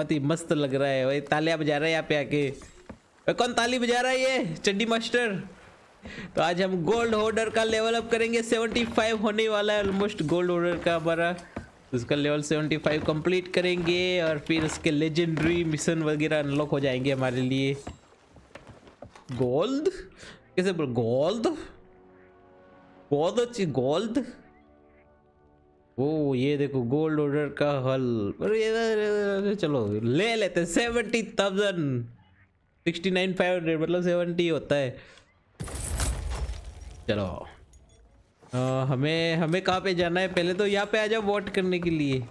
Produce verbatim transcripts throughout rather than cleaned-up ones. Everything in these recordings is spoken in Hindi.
बहुत ही मस्त लग रहा है भाई। तालियां बजा रहा है यहाँ पे आके। कौन ताली बजा रहा है? ये चड्डी मास्टर। तो आज हम गोल्ड होल्डर का लेवल अप करेंगे। पचहत्तर होने वाला है ऑलमोस्ट गोल्ड होल्डर का हमारा। उसका लेवल पचहत्तर कंप्लीट करेंगे और फिर उसके लेजेंडरी मिशन वगैरह अनलॉक हो जाएंगे हमारे लिए। गोल्ड कैसे बोल? गोल्ड बहुत अच्छी गोल्ड। ओ ये देखो गोल्ड होल्डर का हल। चलो ले लेते हैं। Seventy thousand sixty nine five hundred मतलब सेवेंटी होता है। चलो आ, हमें हमें कहाँ पे जाना है? पहले तो यहाँ पे आ जाओ वोट करने के लिए।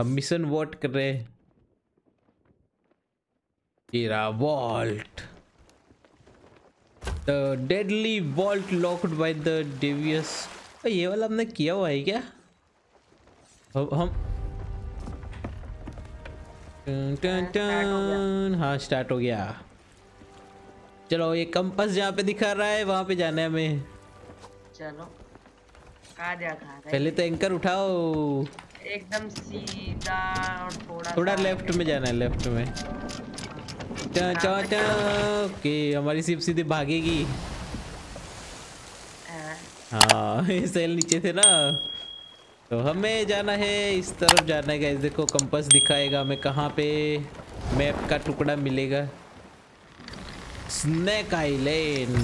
हम मिशन वोट कर रहे हैं। तेरा vault the deadly vault locked by the devious. ये वाला हमने किया हुआ है क्या? हम टन टन टन। हाँ स्टार्ट हो गया। चलो ये कंपास जहाँ पे दिखा रहा है वहाँ पे जाना है हमें। चलो कहाँ दिखा? पहले तो एंकर उठाओ। एकदम सीधा और थोड़ा थोड़ा लेफ्ट में जाना है। लेफ्ट में चा, चा, चा, ओके हमारी शिप सीधी भागेगी। हाँ ये सेल नीचे थे ना, तो हमें जाना है इस तरफ जाना है। देखो कंपास दिखाएगा हमें कहाँ पे मैप का टुकड़ा मिलेगा। Snake island.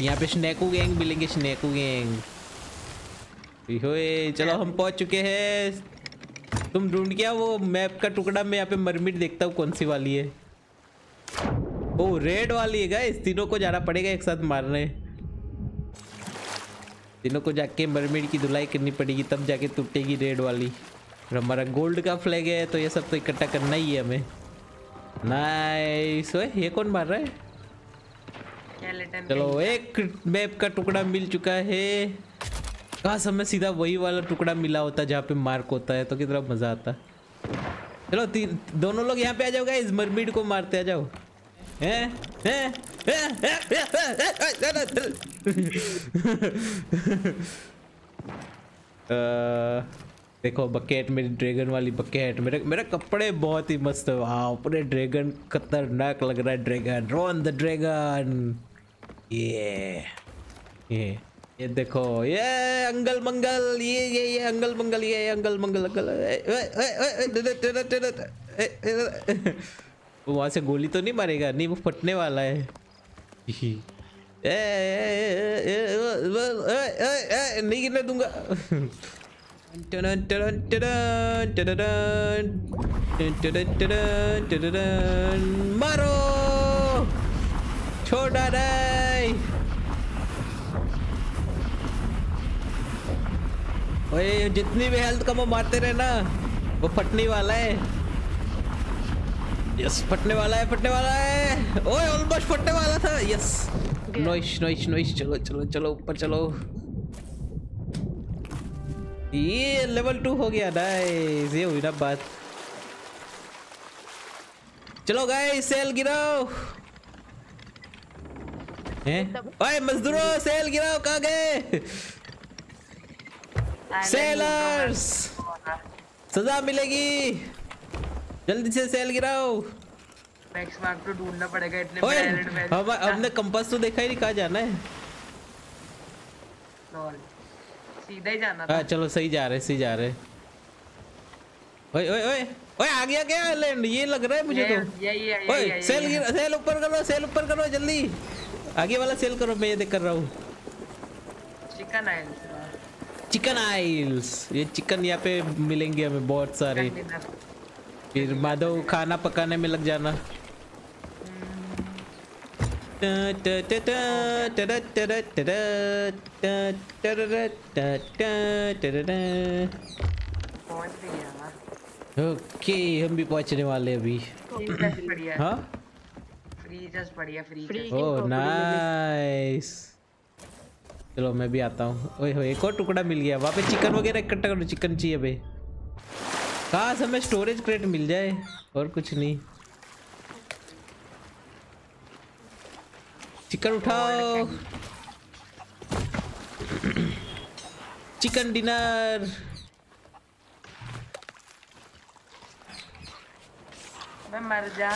यहाँ पे स्नेकू गैंग मिलेंगे। स्नेकू गैंग होए। चलो हम पहुंच चुके हैं। तुम ढूंढ क्या वो मैप का टुकड़ा? मैं यहाँ पे मरमिट देखता हूँ कौन सी वाली है। ओ रेड वाली है। गाइस तीनों को जाना पड़ेगा एक साथ मारने। तीनों को जाके मरमिट की धुलाई करनी पड़ेगी तब जाके टूटेगी रेड वाली। और हमारा गोल्ड का फ्लैग है तो ये सब तो इकट्ठा करना ही है हमें। नाइस। ये कौन मार रहा है? चलो एक मैप का टुकड़ा मिल चुका है। काश हमें सीधा वही वाला टुकड़ा मिला होता जहाँ पे मार्क होता है तो कितना मजा आता। चलो तीन दोनों लोग यहाँ पे आ जाओ। गाइस मरमिड को मारते आ जाओ। हैं हैं हैं देखो बकेट मेरी ड्रैगन वाली बकेट। मेरे मेरे कपड़े बहुत ही मस्त है। वाह पूरे ड्रैगन खतरनाक लग रहा है। Dragon Ron the dragon. ये ये ये देखो ये अंगल मंगल। ये ये ये अंगल मंगल। ये अंगल मंगल अंगल। वो वहाँ से गोली तो नहीं मारेगा? नहीं वो फटने वाला है। नहीं गिरने दूंगा। मारो छोड़ा नहीं। ओए जितनी भी हेल्थ कम हो मारते रहे ना। वो फटने वाला है। यस फटने वाला है। फटने वाला है। ओए ऑलमोस्ट फटने वाला था। Yes nice nice nice. चलो चलो चलो ऊपर चलो। ये लेवल टू हो गया। नाइस। ये हुई ना बात। चलो गाइस सेल गिराओ। ओए मजदूरों सेल गिराओ। कहाँ गए सेलर्स? सजा मिलेगी। जल्दी से सेल गिराओ। मैक्स मार्क तो ढूंढना पड़ेगा। इतने में हमने कंपास तो देखा ही नहीं। कहाँ जाना है? सीधा ही जाना था। चलो सही जा रहे सही जा रहे। ओए ओए ओए ओए आ गया क्या लैंड? ये लग रहा है मुझे तो। ओए सेल गिरा। सेल ऊपर करो। सेल ऊपर करो जल्दी। आगे वाला सेल करो। मैं ये देख कर रहा हूँ। चिकन आइल्स। चिकन आइल्स। ये चिकन यहाँ पे मिलेंगे हमें बहुत सारे। फिर माधव खाना पकाने में लग जाना। ओके हम भी पहुंचने वाले अभी। हाँ फ्रीजर्स बढ़िया। Freeze oh nice. चलो मैं भी आता हूँ। ओए हो एक और टुकड़ा मिल गया। वहाँ पे चिकन वगैरह इकट्ठा करो। चिकन चाहिए भाई। काश हमें स्टोरेज क्रेट मिल जाए और कुछ नहीं। चिकन उठाओ। Chicken dinner. अबे मर जा।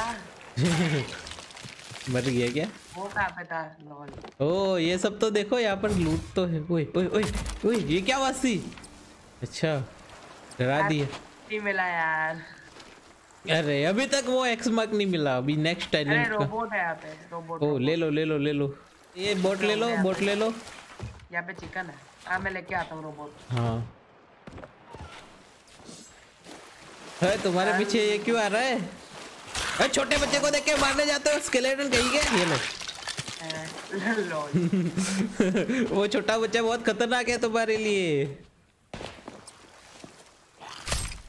मर गया क्या वो? कहां था लॉल? ओ ये सब तो देखो यहाँ पर लूट तो है। ओए ओए ओए ओए ये क्या बात थी? अच्छा डरा दिया। नहीं मिला यार। अरे अभी तक वो एक्स मार्क नहीं मिला। अभी नेक्स्ट टैलेंट का रोबोट है यहाँ पे। रोबोट ओ ले लो ले लो ले लो। ये बोट ले लो बोट ले लो। यहाँ पे चिकन है। हाँ मैं लेके आता हूँ रोबोट। हाँ है तुम्हारे पीछे ये क्यों आ रहा है? अरे छोटे बच्चे को देख के मारने जाते हो। स्केलेटन कहीं गया ये लो। वो छोटा बच्चा बहुत खतरनाक है तुम्हारे लिए।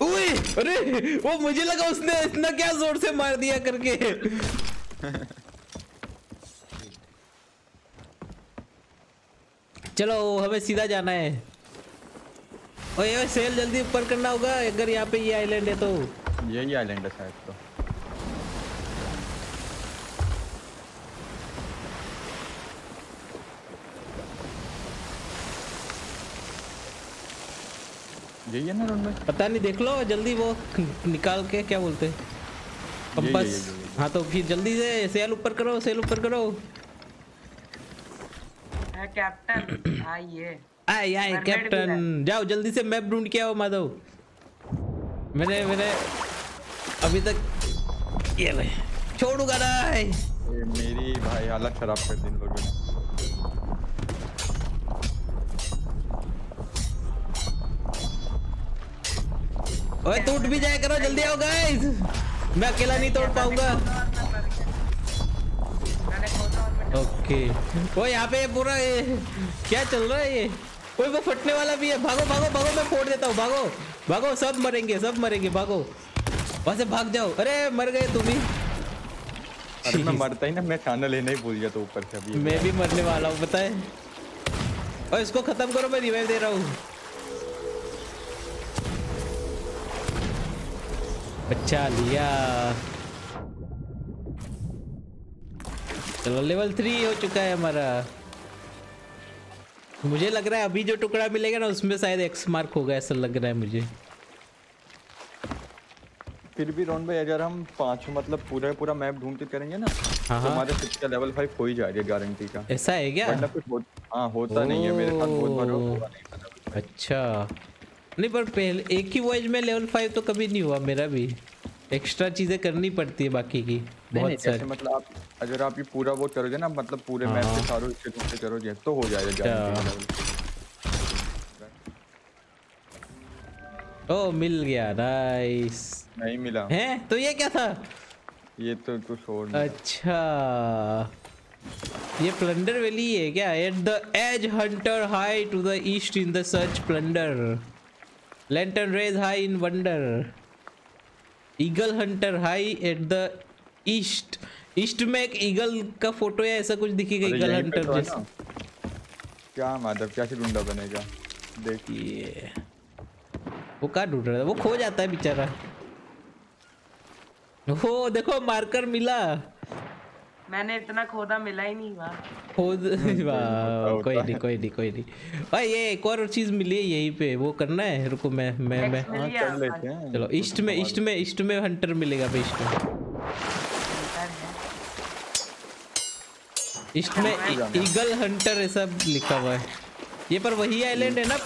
ओए अरे वो मुझे लगा उसने इतना क्या जोर से मार दिया करके। चलो हमें सीधा जाना है। ओए ओए सेल जल्दी ऊपर करना होगा अगर यहाँ पे ये आइलैंड है तो। यही आइलैंड है शायद तो। यही है ना रोड में? पता नहीं देख लो जल्दी वो निकाल के क्या बोलते हैं कंपास। हाँ तो फिर जल्दी से सेल ऊपर करो सेल ऊपर करो। कैप्टन आइए आए आए कैप्टन। जाओ जल्दी से मैप ढूंढ के आओ माधव। मैंने मैंने अभी तक ये ले छोड़ूंगा ना मेरी भाई हालत खराब कर दी लोगों ने। ओए टूट भी जाए करो जल्दी आओ गाइस। मैं अकेला नहीं तोड़ पाऊंगा। ओके वो यहाँ पे पूरा क्या चल रहा है ये? कोई वो फटने वाला भी है। भागो भागो भागो मैं फोड़ देता हूँ। भागो भागो सब मरेंगे सब मरेंगे। भागो वहां से भाग जाओ। अरे मर गए तुम भी। अरे मैं मरता ही ना मैं खाना लेना ही भूल गया तो ऊपर से अभी मैं भी मरने वाला हूँ बताए। और इसको खत्म करो मैं रिवाइव दे रहा हूँ। अच्छा लिया। चलो लेवल थ्री हो चुका है हमारा। मुझे लग रहा है अभी जो टुकड़ा मिलेगा ना उसमें शायद एक्स मार्क होगा ऐसा लग रहा है मुझे। फिर भी रोन भाई अगर हम पांच मतलब पूरा पूरा मैप ढूंढते करेंगे ना तो हमारे सिक्स का लेवल फाइव हो ही जा रही है गारंटी का। ऐसा है क्या? मतलब कुछ हो, हाँ होता नहीं है मेरे साथ बहुत बार हुआ नहीं। अच्छा नहीं पर पहले एक ही वॉइज में लेवल फाइव तो कभी नहीं हुआ मेरा भी। एक्स्ट्रा चीजें करनी पड़ती है बाकी की बहुत सारी। मतलब आप अगर आप ये पूरा वो करोगे ना मतलब पूरे मैप के सारे हिस्से ढूंढते करोगे तो हो जाएगा। ओ मिल गया नाइस। नहीं मिला है तो ये क्या था? ये तो कुछ और। अच्छा ये प्लंडर वैली है क्या? At the edge hunter high to the east in the search plunder Lantern rays high in wonder. Eagle hunter high at the east. East में एक eagle का फोटो या ऐसा कुछ दिखेगा eagle hunter जैसा। क्या माधव क्या से ढूंढा बनेगा? देखिए। वो कहाँ ढूंढ रहा था? वो खो जाता है बेचारा। ओह देखो मार्कर मिला। मैंने इतना खोदा मिला ही नहीं वाह। खोद वाह कोई नहीं कोई नहीं कोई नहीं। भाई ये एक और चीज मिली है यहीं पे वो करना है। रुको मैं मैं मैं कर लेते हैं। चलो ईस्ट में ईस्ट में ईस्ट में हंटर मिलेगा भाई ईस्ट में। ईस्ट में ईगल हंटर ऐसा लिखा हुआ है। ये पर वही आइलैंड है ना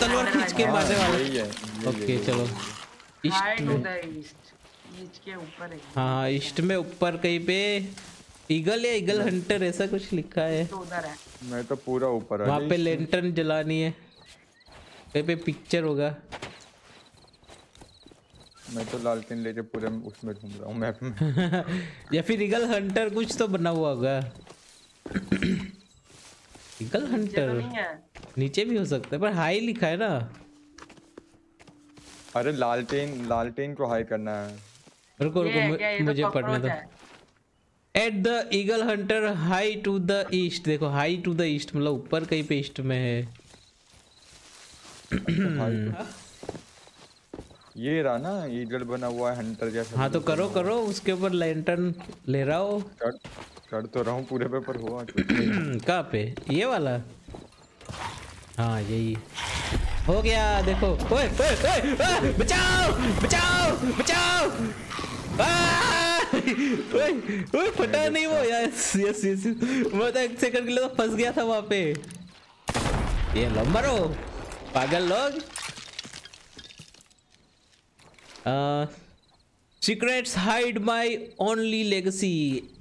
तलवार खींच के मारने वाला। ओके चलो ईस्ट में के ऊपर है। हाँ ईस्ट में ऊपर कहीं पे ईगल या ईगल हंटर ऐसा कुछ लिखा है। तो उधर है। मैं तो पूरा ऊपर है। वहाँ पे लैंटर्न जलानी है। कहीं पे पिक्चर होगा। मैं तो लालटेन लेके पूरे उसमें घूम रहा हूँ मैप में। या फिर ईगल हंटर कुछ तो बना हुआ होगा। ईगल हंटर नीचे भी हो सकता है पर हाई लिखा है ना। अरे लालटेन लालटेन को हाई करना है। रुको रुको मुझे पढ़ने दो। At the eagle hunter high to the east. देखो हाई टू द ईस्ट मतलब ऊपर कहीं पे ईस्ट में है। ये रहा ना ईगल बना हुआ है हंटर जैसा। हाँ तो करो करो उसके ऊपर लैंटर्न ले रहा हो। कर, कर तो रहा हूँ पूरे पेपर हुआ। कहाँ पे ये वाला? हाँ यही हो गया देखो। ओए ओए ओए बचाओ बचाओ बचाओ। ओए फटा नहीं वो यार। यस यस मैं तो एक सेकंड के लिए तो फंस गया था वहां पे। ये लो मारो पागल लोग। Secrets hide my only legacy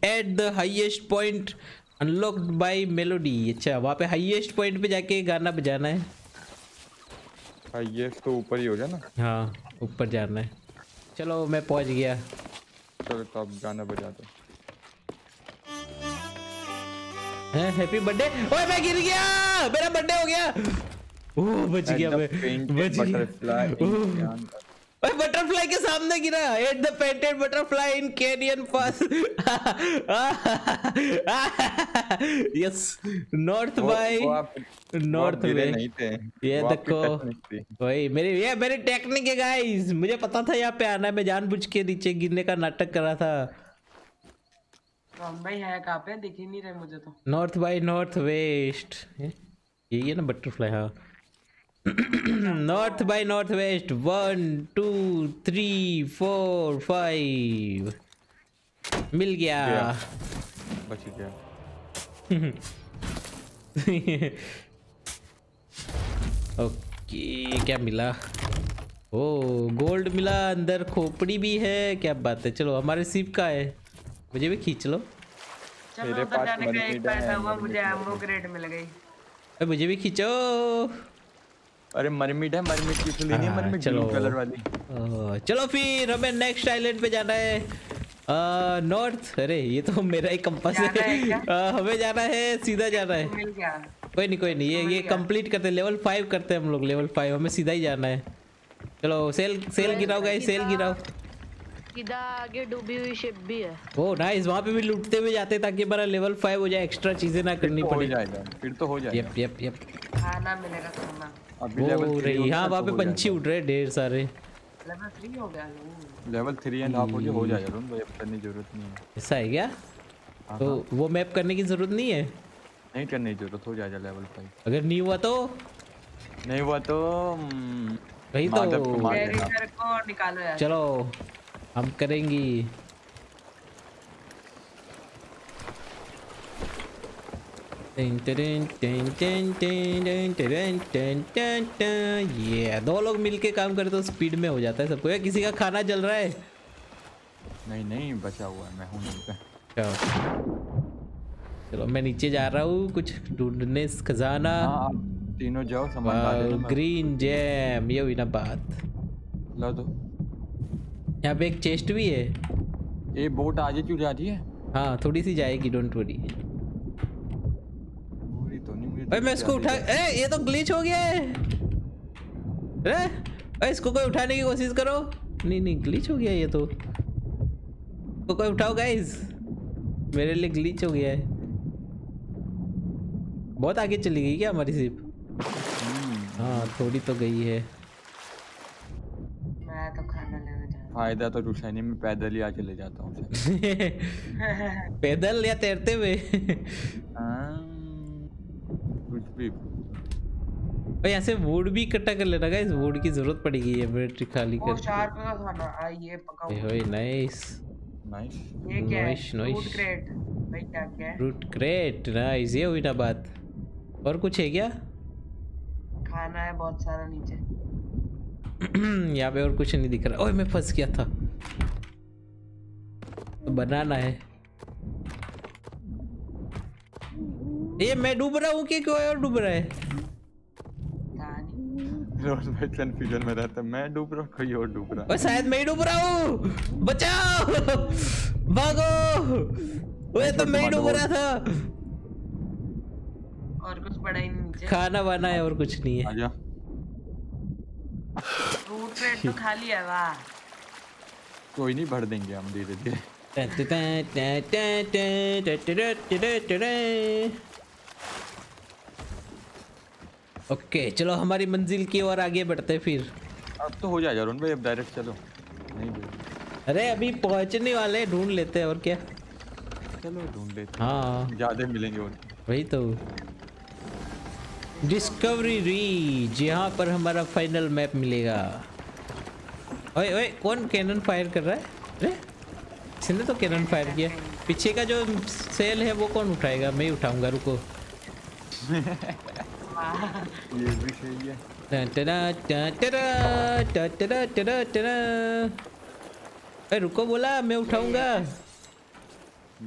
at the highest point unlocked by melody. अच्छा वहाँ पे हाइएस्ट पॉइंट पे जाके गाना बजाना है। हाइएस्ट तो ऊपर ही हो गया ना। हाँ ऊपर जाना है। चलो मैं पहुँच गया। चलो तो आप गाना बजा दो। हैं हैप्पी बर्थडे। ओए मैं गिर गया, मेरा बर्थडे हो गया। ओह बच गया मैं, बच गया। बटरफ्लाई के सामने गिरा। At the painted butterfly in canyon pass. Yes north by north way नहीं थे। ये देखो वही मेरी ये मेरी टेक्निक है गाइस। मुझे पता था यहाँ पे आना है, मैं जानबूझ के नीचे गिरने का नाटक कर रहा था। बॉम्बे है कहाँ पे, दिख ही नहीं रहे मुझे तो। नॉर्थ बाय नॉर्थ वेस्ट यही है ना बटरफ्लाई। हाँ north by north west. One two three four five मिल गया, बच गया। ओके क्या मिला? ओ गोल्ड मिला। अंदर खोपड़ी भी है, क्या बात है। चलो हमारे सीप का है, मुझे भी खींच लो। मेरे पास जाने का एक पैसा हुआ, मुझे एमो ग्रेड मिल गई। अरे मुझे भी खींचो। अरे मरमिट है, मरमिट की तो लेनी है, मरमिट ग्रीन कलर वाली। ओ, चलो फिर हमें नेक्स्ट आइलैंड पे जाना है। नॉर्थ। अरे ये तो मेरा ही कंपास है, है आ, हमें जाना है, सीधा जाना है। कोई नहीं कोई नहीं, ये ये कंप्लीट करते हैं। लेवल फाइव करते हैं हम लोग, लेवल फाइव। हमें सीधा ही जाना है। चलो सेल सेल गिराओ गाइस, सेल गिराओ। सीधा आगे डूबी हुई शिप भी है। ओह नाइस, वहाँ पे भी लूटते हुए जाते ताकि हमारा लेवल फाइव हो जाए, एक्स्ट्रा चीजें ना करनी पड़े। फिर तो हो जाएगा। यप यप यप खाना मिलेगा खाना। अभी लेवल थ्री। हाँ वहाँ पे पंछी उड़ रहे ढेर सारे। लेवल थ्री हो गया, लेवल थ्री एंड हाफ हो गया, हो जाएगा। तुम मैप करने की जरूरत नहीं है। ऐसा है क्या? तो वो मैप करने की जरूरत नहीं है। नहीं करने की जरूरत, हो जाएगा लेवल फाइव। अगर नहीं हुआ तो नहीं हुआ तो वही तो कैरेक्टर को निकालो यार। चलो हम करेंगे। ये दो लोग मिलके काम करते तो स्पीड में हो जाता है सबको। यार किसी का खाना जल रहा है। नहीं नहीं बचा हुआ है, मैं हूं नीचे। चलो मैं नीचे जा रहा हूँ कुछ ढूंढने, खजाना। तीनों जाओ सामान। ग्रीन जैम, ये हुई ना बात। ला दो। यहाँ पे एक चेस्ट भी है। ये बोट आगे क्यों जा रही है? हाँ थोड़ी सी जाएगी, डोंट वरी। भाई मैं इसको उठा, ए ये तो ग्लिच हो गया है। अरे भाई इसको कोई उठाने की कोशिश करो। नहीं नहीं ग्लिच हो गया ये तो। इसको कोई उठाओ गाइस, मेरे लिए ग्लिच हो गया है। बहुत आगे चली गई क्या हमारी शिप? हाँ थोड़ी तो गई है। मैं तो खाना लेने जा रहा हूँ। फायदा तो कुछ नहीं, मैं पैदल ही आके ले जाता हूँ। पैदल या तैरते हुए? हाँ यहाँ से वुड भी इकट्ठा कर लेना गाइस, वुड की जरूरत पड़ेगी। ये बैटरी खाली कर। ओ शार्प का खाना आ, ये पकाओ। ओए नाइस नाइस। ये क्या है? Loot crate. भाई क्या क्या है? Loot crate. नाइस, ये हुई ना बात। और कुछ है क्या? खाना है बहुत सारा नीचे। यहाँ पे और कुछ नहीं दिख रहा। ओए मैं फंस गया था। तो बनाना है। ये मैं डूब रहा हूँ कि कोई और डूब रहा है? रोज मैं कंफ्यूजन में रहता। मैं डूब रहा हूँ, कोई और डूब रहा है। शायद मैं ही डूब रहा हूँ। बचाओ, भागो। वो तो मैं ही डूब रहा था। और कुछ बड़ा ही नहीं। खाना वाना है और कुछ नहीं है। रूट पेट तो खाली है। वाह कोई नहीं, भर देंगे हम धीरे धीरे। ओके okay, चलो हमारी मंजिल की ओर आगे बढ़ते फिर। अब तो हो जाएगा रोन भाई, अब डायरेक्ट चलो। नहीं अरे अभी पहुंचने वाले, ढूंढ लेते हैं और क्या। चलो ढूंढ लेते हैं। हाँ ज्यादा मिलेंगे और वही तो। डिस्कवरी रीच, यहाँ पर हमारा फाइनल मैप मिलेगा। ओए ओए कौन कैनन फायर कर रहा है? अरे इसने तो कैनन फायर किया। पीछे का जो सेल है वो कौन उठाएगा? मैं ही उठाऊंगा, रुको। ये भी सही है। टटरा टटरा टटरा टटरा। अरे रुको, बोला मैं उठाऊंगा।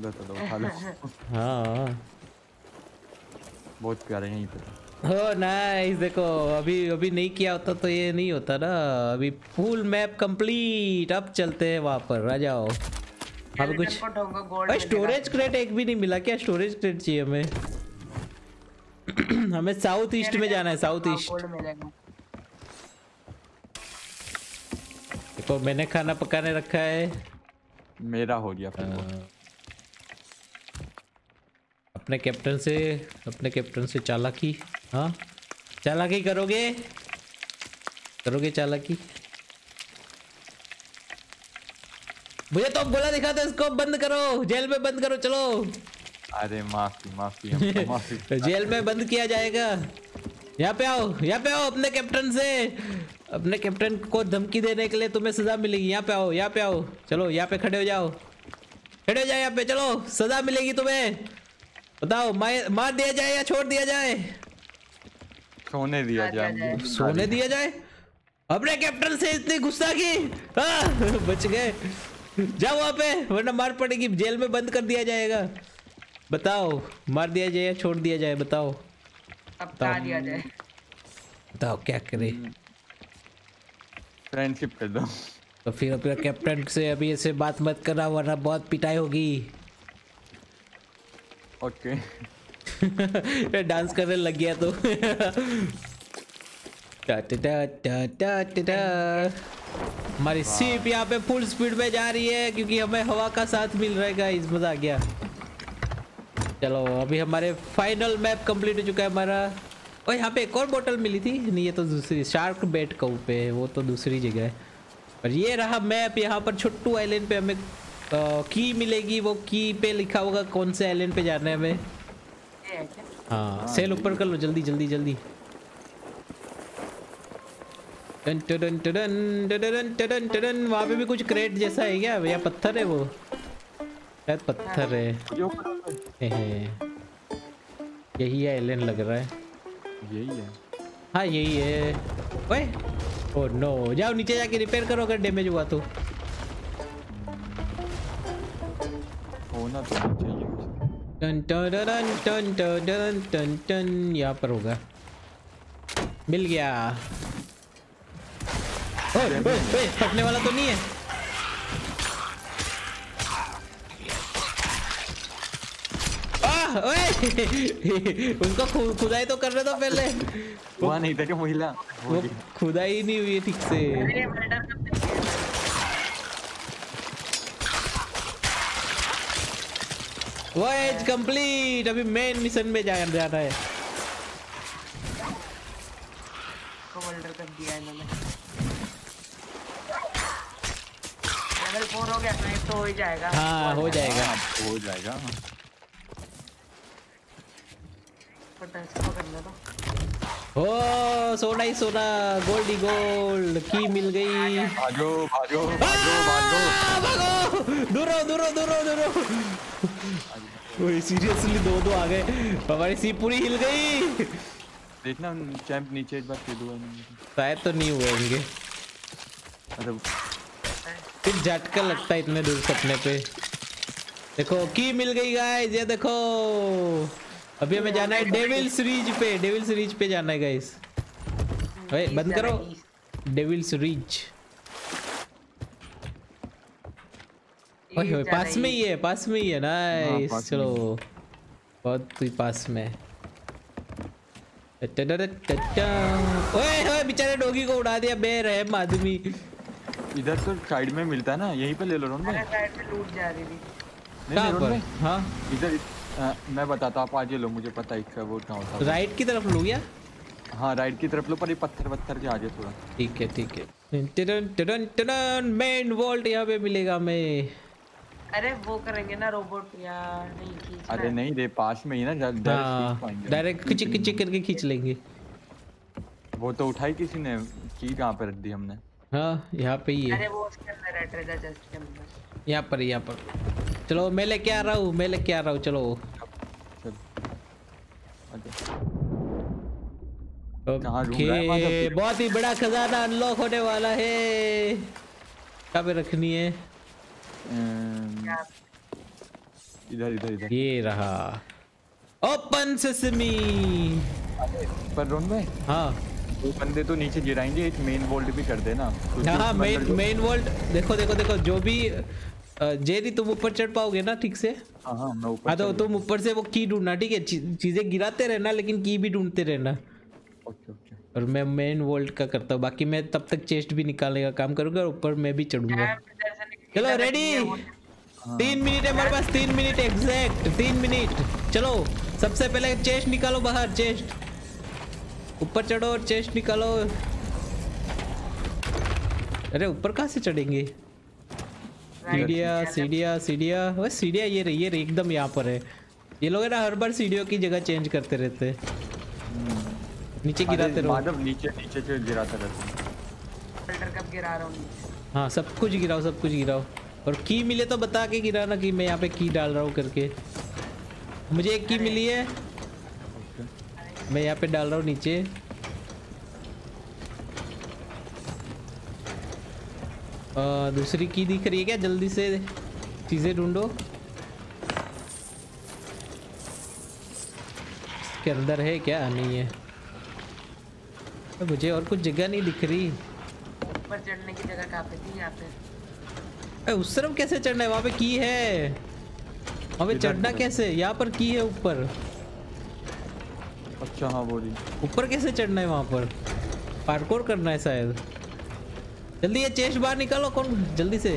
उठा लो। हाँ बहुत प्यारे हैं इधर। हो नाइस, देखो अभी अभी नहीं किया होता तो ये नहीं होता ना। अभी फुल मैप कंप्लीट, अब चलते हैं वहाँ पर। आ जाओ अब कुछ। अरे स्टोरेज क्रेट एक भी नहीं मिला क्या? स्टोरेज क्रेट चाहिए हमें। हमें साउथ ईस्ट में जाना है, साउथ ईस्ट। देखो मैंने खाना पकाने रखा है, मेरा हो गया। अपने कैप्टन से अपने कैप्टन से चालाकी। हाँ चालाकी करोगे करोगे चालाकी मुझे तो बोला दिखा था। इसको बंद करो, जेल में बंद करो। चलो अरे माफी माफी हमको माफी। जेल में बंद किया जाएगा। यहाँ पे आओ, यहाँ पे आओ। अपने कैप्टन से अपने कैप्टन को धमकी देने के लिए तुम्हें सजा मिलेगी। यहाँ पे आओ, यहाँ पे आओ। चलो यहाँ पे खड़े हो जाओ, खड़े हो जाओ यहाँ पे। चलो सजा मिलेगी तुम्हें। बताओ मार दिया जाए या छोड़ दिया जाए? सोने दिया जाए, सोने दिया जाए। अपने कैप्टन से इतनी गुस्सा की, आ, बच गए। जाओ वहाँ पे वरना मार पड़ेगी, जेल में बंद कर दिया जाएगा। बताओ मार दिया जाए या छोड़ दिया जाए? बताओ अब बता दिया जाए। बताओ क्या करे? फ्रेंडशिप कर दो। तो फिर अपने कैप्टन से अभी ऐसे बात मत करना वरना बहुत पिटाई होगी। Okay okay. डांस करने लग गया तो। हमारी शिप यहाँ पे फुल स्पीड में जा रही है क्योंकि हमें हवा का साथ मिल रहा है। गाइस मजा आ गया। चलो अभी हमारे फाइनल मैप कंप्लीट हो चुका है हमारा। और यहाँ पे एक और बोतल मिली थी। नहीं ये तो दूसरी शार्क बेट कऊ पे, वो तो दूसरी जगह है। और ये रहा मैप। यहाँ पर छोटू आइलैंड पे हमें तो की मिलेगी। वो की पे लिखा होगा कौन से आइलैंड पे जाना है हमें। हाँ सेल ऊपर कर लो जल्दी जल्दी जल्दी। टन टन टन टन टन टन। वहाँ पे भी कुछ क्रेट जैसा है क्या या पत्थर है? वो शायद पत्थर है। यही आइलैंड लग रहा है, यही है। हाँ यही है। ओह नो, जाओ नीचे जाके रिपेयर करो अगर डैमेज हुआ तो। होना तो चाहिए। टन टन टन टन टन टन। यहाँ पर होगा, मिल गया। ओए ओए फटने वाला तो नहीं है? उनका खुदाई तो कर रहे थे पहले। वो नहीं था क्या महिला? वो खुदाई नहीं हुई है ठीक से। Veg complete. अभी मेन मिशन में जाया जा रहा है। कमांडर कर दिया इन्होंने। लेवल फोर हो गया तो हो ही जाएगा। हाँ हो जाएगा, हो जाएगा। पता इसको करना तो। ओ सोना ही सोना, गोल्ड ही गोल्ड। की मिल गई। भागो भागो भागो भागो। दूरो दूरो दूरो दूरो। सीरियसली दो दो आ गए। हमारी सीप पूरी हिल गई। देखना चैंप नीचे एक बार फेल हुआ नहीं। शायद तो नहीं हुए होंगे। फिर झटका लगता है इतने दूर सपने पे। देखो की मिल गई गाइस, ये देखो। अभी हमें जाना है डेविल्स रीच पे। डेविल्स रीच पे जाना है गाइस। भाई बंद करो डेविल्स रीच। ओए ओए पास में ही है, पास में ही है। नाइस चलो बहुत ही पास में। ओए ओए बेचारे डोगी को उड़ा दिया बेरहम आदमी। इधर तो साइड में मिलता है ना, यहीं पे ले लो। रोड में साइड में लूट जा रही थी। नहीं रोड में। हां इधर मैं बताता हूं। आप आगे लो, मुझे पता है वो कहां होता है। राइट की तरफ लो या? हाँ राइट की तरफ लो, पर ये पत्थर पत्थर के आगे थोड़ा। ठीक है ठीक है। टन टन टन। मेन वॉल्ट यहाँ पे मिलेगा हमें। अरे वो करेंगे ना रोबोट यार, नहीं खींचना। अरे नहीं रे पास में ही ना, डायरेक्ट डायरेक्ट खिच खिच करके खींच लेंगे। वो तो उठाई किसी ने। की कहाँ पे रख दी हमने? हाँ यहाँ पे ही है। अरे वो उसके अंदर है, ट्रेजर चेस्ट के अंदर। यहाँ पर यहाँ पर चलो मैं लेके आ रहा हूँ मैं लेके आ रहा हूँ चलो ओके बहुत ही बड़ा खजाना अनलॉक होने वाला है। कहाँ पे रखनी है? इधर इधर इधर ये रहा ओपन सेसमी। पर रोन भाई हाँ वो बंदे तो नीचे गिराएंगे, एक मेन वोल्ट भी कर देना। हाँ मेन मेन वोल्ट देखो देखो देखो जो भी जेरी तुम ऊपर चढ़ पाओगे ना ठीक से? हाँ मैं ऊपर हाँ तो तुम ऊपर से वो की ढूंढना ठीक है। चीजें गिराते रहना लेकिन की भी ढूंढते रहना। ओके ओके और मैं मेन वोल्ट का करता हूँ, बाकी मैं तब तक चेस्ट भी निकालने का काम करूंगा और ऊपर मैं भी चढ़ूंगा। चलो रेडी तीन मिनट है मेरे पास, तीन मिनट एग्जैक्ट तीन मिनट। चलो सबसे पहले चेस्ट निकालो बाहर, चेस्ट ऊपर चढ़ो और चेस्ट निकालो। अरे ऊपर कहाँ से चढ़ेंगे? सीढ़िया सीढ़िया सीढ़िया वो सीढ़िया ये रही ये रही एकदम यहाँ पर है। ये लोग है ना हर बार सीढ़ियों की जगह चेंज करते रहते हैं। नीचे गिराते रहो माधव, नीचे नीचे से गिराते रहो। हाँ सब कुछ गिराओ सब कुछ गिराओ और की मिले तो बता के गिराना कि मैं यहाँ पे की डाल रहा हूँ करके। मुझे एक की मिली है मैं यहाँ पे डाल रहा हूँ नीचे। आ, दूसरी की दिख रही है क्या? जल्दी से चीजें ढूंढो इसके अंदर है क्या? नहीं है तो मुझे और कुछ जगह नहीं दिख रही। ऊपर चढ़ने की जगह कहाँ पे थी? यहाँ पे उस तरफ कैसे चढ़ना है? वहाँ पे की है, वहाँ पे चढ़ना कैसे? यहाँ पर की है ऊपर। अच्छा हाँ बोली ऊपर कैसे चढ़ना है? वहाँ पर पार्कोर करना है शायद। जल्दी ये चेस्ट बाहर निकालो कौन जल्दी से।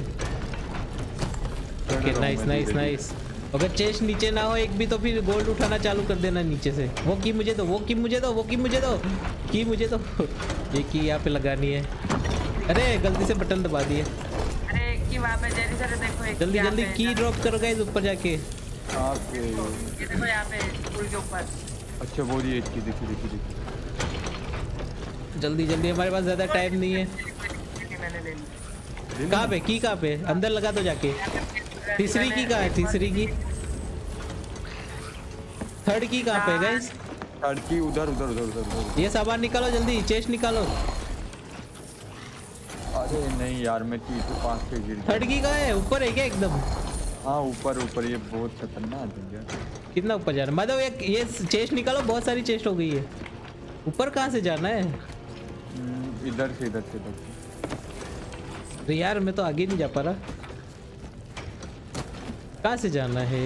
Okay nice nice nice. अगर चेस्ट नीचे ना हो एक भी तो फिर गोल्ड उठाना चालू कर देना नीचे से। वो की मुझे दो वो की मुझे दो वो की मुझे दो की मुझे दो। ये की यहाँ पे लगानी है। अरे गलती से बटन दबा दिए। देखो जल्दी जल्दी की ड्रॉप करो गाइस ऊपर जाके। ओके ये देखो यहाँ पे पुल के ऊपर। अच्छा वो ये की देखी देखी देखी जल्दी जल्दी हमारे पास ज्यादा टाइम नहीं है। कहाँ पे की? कहाँ पे? अंदर लगा दो जाके। तीसरी की कहाँ है? तीसरी की थर्ड की कहाँ पे गाइस? थर्ड की उधर उधर उधर उधर। ये सामान निकालो जल्दी, चेस्ट निकालो। अरे नहीं यार मैं की तो पास पे गिर गया। हड़की का है ऊपर है क्या एकदम? हाँ ऊपर ऊपर ये बहुत खतरनाक है यार। कितना ऊपर जा रहा है माधव? ये ये चेस्ट निकालो, बहुत सारी चेस्ट हो गई है। ऊपर कहाँ से जाना है? इधर से इधर से इधर। अरे यार मैं तो आगे नहीं जा पा रहा। कहाँ से जाना है?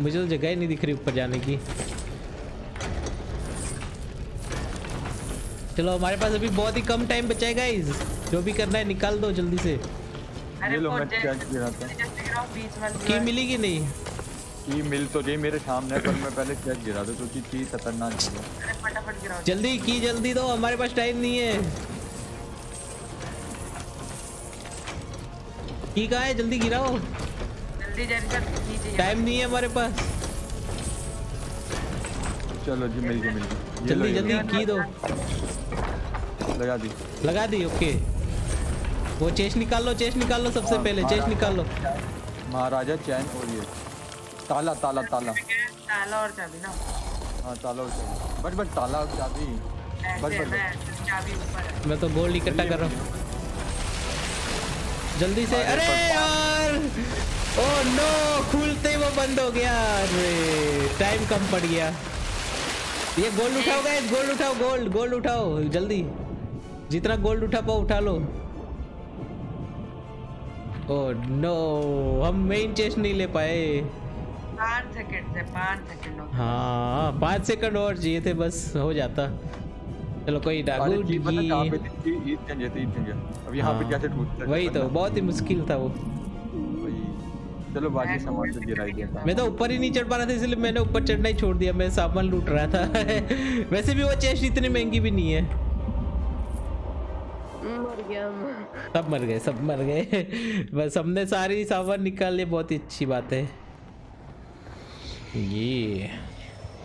मुझे तो जगह ही नहीं दिख रही ऊपर जाने की। चलो हमारे पास अभी बहुत ही कम टाइम बचा है गाइस, जो भी करना है निकाल दो जल्दी से। अरे लो मैं चेक गिराता हूं बीच में। की मिली कि नहीं? की मिल तो गई मेरे सामने पर मैं पहले चेक गिरा दूं क्योंकि की खतरनाक है। अरे फटाफट गिराओ जल्दी की जल्दी दो, हमारे पास टाइम नहीं है। की कहां है? जल्दी गिराओ जल्दी जल्दी, टाइम नहीं है हमारे पास। चलो जी मिल गई मिल गई जल्दी जल्दी की दो। लगा दी लगा दी ओके। वो चेस्ट निकाल लो चेस्ट निकाल लो सबसे पहले चेस्ट निकाल लो। महाराजा चैन और ये ताला ताला ताला ताला और चाबी ना। हाँ ताला और चाबी बट बट ताला और चाबी बट बट चाबी ऊपर है। मैं तो गोल्ड इकट्ठा कर रहा हूँ जल्दी से। अरे यार ओह नो खुलते वो बंद हो गया। अरे टाइम कम पड़ गया। ये गोल्ड उठाओ गाइस गोल्ड उठाओ गोल्ड गोल्ड उठाओ जल्दी, जितना गोल्ड उठा पाओ उठा लो। ओह नो हम मेन चेस्ट नहीं ले पाए। पाँच सेकंड से पाँच सेकंड हाँ पाँच सेकंड और चाहिए थे बस हो जाता। चलो कोई डागू जी अब यहाँ पे कैसे टूटता वही तो बहुत ही मुश्किल था वो। चलो बाकी सामान तो गिरा ही दिया था। मैं तो ऊपर ही नहीं चढ़ पा रहा था इसलिए मैंने ऊपर चढ़ना ही छोड़ दिया। मैं सामान लूट रहा था वैसे भी वो चेस्ट इतनी महंगी भी नहीं है। मर गया सब मर गए सब मर गए बस हमने सारी सामान निकाल लिए, बहुत ही अच्छी बात है ये।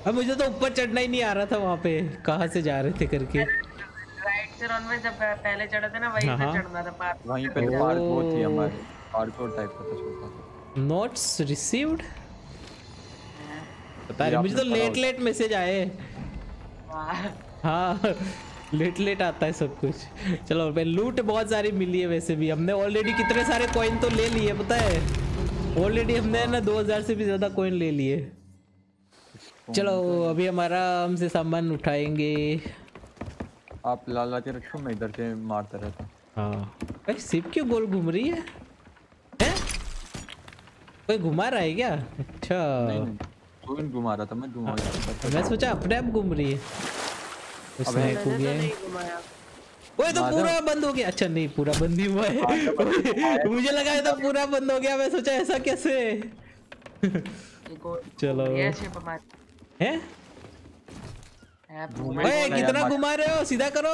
अब मुझे तो ऊपर चढ़ना ही नहीं आ रहा था। वहाँ पे कहाँ से जा रहे थे करके राइट रनवे जब पहले चढ़ा था ना वहीं पे चढ़ना था पार्क वहीं पे पार्क वो थी हमारी हार्डकोर टाइप का था छोटा नोट्स रिसीव्ड पता नहीं मुझे तो लेट लेट मैसेज आए हां लेट लेट आता है सब कुछ। चलो भाई लूट बहुत सारी मिली है वैसे भी हमने ऑलरेडी कितने सारे कॉइन तो ले लिए पता है ऑलरेडी हमने ना दो हज़ार से भी ज्यादा कॉइन ले लिए। चलो अभी हमारा हमसे सामान उठाएंगे आप लाला के रखो मैं इधर के मारता रहता। हाँ भाई सिप क्यों गोल घूम रही है हैं कोई घुमा रहा है क्या? अच्छा नहीं नहीं कोई नहीं घुमा रहा था मैं घुमा रहा मैं सोचा अपने आप घूम रही है उसने घुमाया ओए तो पूरा बंद हो गया। अच्छा नहीं पूरा बंद नहीं हुआ है मुझे लगा ये तो पूरा बंद हो गया मैं सोचा ऐसा कैसे। चलो हैं ओए कितना घुमा रहे हो सीधा करो।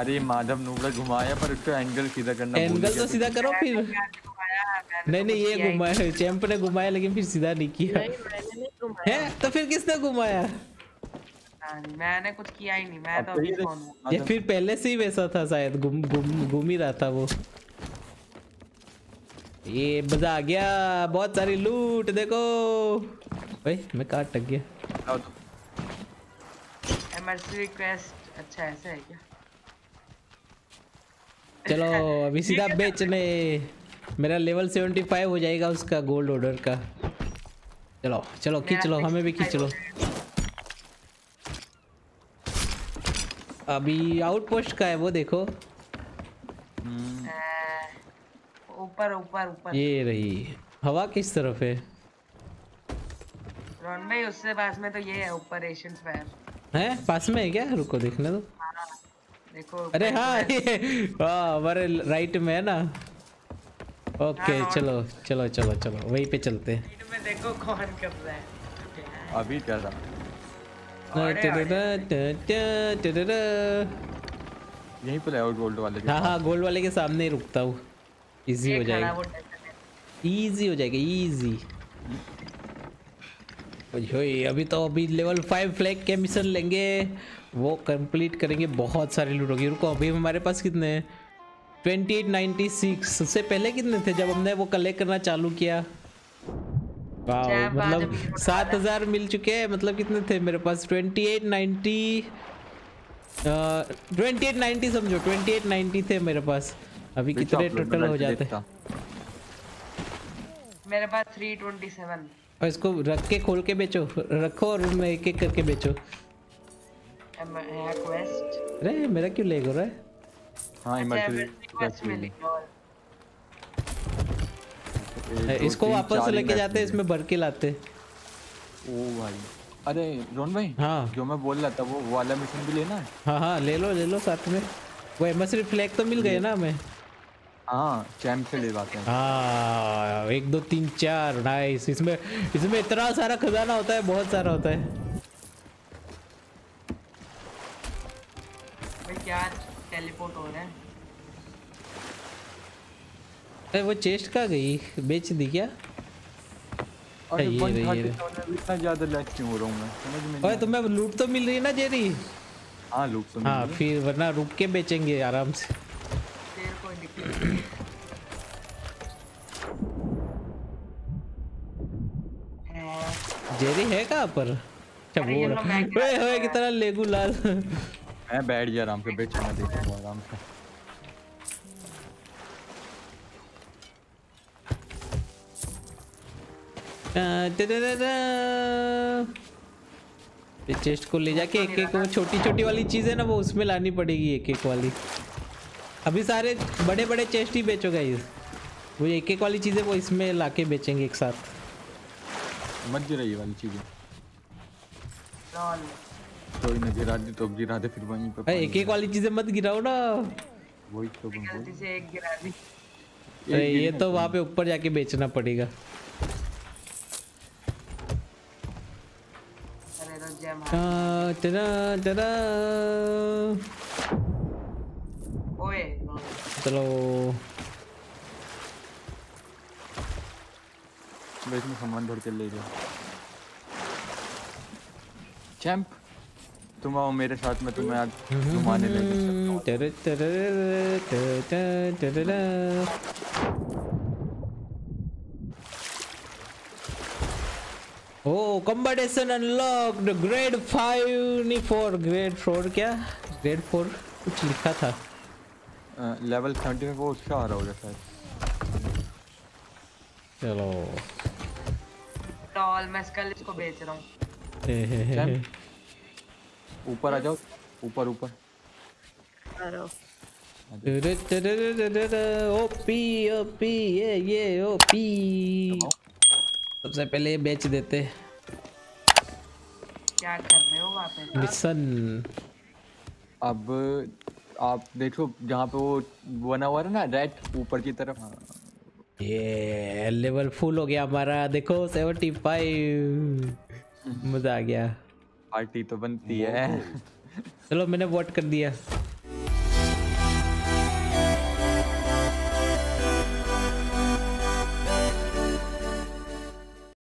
अरे माधव नूबड़ा घुमाया पर उसको एंगल सीधा करना एंगल तो सीधा करो फिर नहीं नहीं ये घुमाया चैंप ने घुमाया लेकिन फिर सीधा नहीं किया है तो फिर किसने घुमाया? मैंने कुछ किया ही नहीं मैं तो अभी फोन हूं ये फिर पहले से ही वैसा था शायद घूम घूम घूम ही रहा था वो। ये मजा आ गया बहुत सारी लूट देखो भाई मैं कहां अटक गया। एमरजेंसी रिक्वेस्ट अच्छा ऐसा है क्या? चलो अभी सीधा बेचने मेरा लेवल पचहत्तर हो जाएगा उसका गोल्ड ऑर्डर का। चलो चलो खींच लो हमें भी खींच लो। अभी आउटपोस्ट का है वो देखो ऊपर ऊपर ऊपर ये रही हवा किस तरफ है रन भाई उससे पास में तो ये है ऊपर एशियन स्क्वायर है पास में है क्या? रुको देखने दो देखो अरे हाँ ये हाँ हमारे राइट में है ना। ओके चलो चलो चलो चलो वहीं पे चलते हैं देखो कौन कर रहा है अभी क्या था यहीं पर आउट गोल्ड वाले के हाँ हाँ गोल्ड वाले के सामने ही रुकता हूँ इजी हो जाएगा इजी हो जाएगा इजी। अभी तो अभी लेवल फाइव फ्लैग के मिशन लेंगे वो कंप्लीट करेंगे बहुत सारे लूट होगी। रुको अभी हमारे पास कितने हैं ट्वेंटी एट नाइन्टी सिक्स उससे पहले कितने थे जब हमने वो कलेक्ट करना चालू किया? वाह मतलब सात हजार मिल चुके हैं मतलब कितने थे मेरे पास ट्वेंटी एट नाइन्टी समझो ट्वेंटी एट नाइन्टी थे मेरे पास अभी कितने टोटल हो जाते हैं मेरे पास थ्री ट्वेंटी सेवन। और इसको रख के खोल के बेचो रखो और उनमें एक एक करके बेचो। अरे मेरा क्यों लेग हो रहा है? हाँ इमरजेंसी इसको वापस लेके जाते इसमें भर के लाते। ओ भाई अरे रोन भाई हाँ जो मैं बोल रहा था वो वाला मिशन भी लेना है? हाँ हाँ ले लो ले लो साथ में वो एमएससी फ्लैग तो मिल गए ना हमें। हाँ चैंप से ले जाते हैं हाँ एक दो तीन चार नाइस इसमें इसमें इतना सारा खजाना होता है बहुत सारा होता है। क्या टेलीपोर्ट हो रहा है? अरे वो चेस्ट का गई बेच दी क्या? अरे इतना ज्यादा लैग क्यों हो रहा हूं मैं समझ में नहीं। ओए तुम्हें लूट तो मिल रही है ना जेरी? हां लूट तो मिल रही है हां फिर वरना रुक के बेचेंगे आराम से फिर कोई दिक्कत। जेरी है कहां पर? अच्छा वो ओए ओए की तरह लेगू लाल मैं बैठ जा आराम से बेचना देखूंगा आराम से। चेस्ट को ले जाके एक एक वो छोटी छोटी वाली चीज है ना वो उसमें लानी पड़ेगी एक एक वाली। अभी सारे बड़े बड़े चेस्ट ही बेचोगे वो एक एक वाली चीजें वो इसमें लाके बेचेंगे एक साथ मत गिरा ये वाली चीजें तो इन्हें गिरा दे तो गिरा दे फिर वहीं पे एक एक वाली चीजें मत गिराओ ना वही तो एक गिरा दी अरे ये तो वहाँ पे ऊपर जाके बेचना पड़ेगा। tada tada ओए चलो मैं इसमें सामान भर के ले जाऊं चैंप तुम आओ मेरे साथ में, तुम्हें आज घुमाने ले सकता हूं। Oh competition unlocked grade five नहीं फोर ग्रेड फोर क्या ग्रेड फोर कुछ लिखा था लेवल थर्टी में वो उसका आ रहा होगा शायद। चलो टॉल मैं स्कल इसको बेच रहा हूँ। ऊपर आ जाओ ऊपर ऊपर ओपी ओपी ये ये ओपी सबसे पहले बेच देते। क्या कर रहे हो वहाँ पे मिशन? अब आप देखो जहाँ पे वो बना हुआ है ना रेड ऊपर की तरफ। ये लेवल फुल हो गया हमारा देखो सेवेंटी फाइव। मजा आ गया, पार्टी तो बनती है। चलो मैंने वोट कर दिया।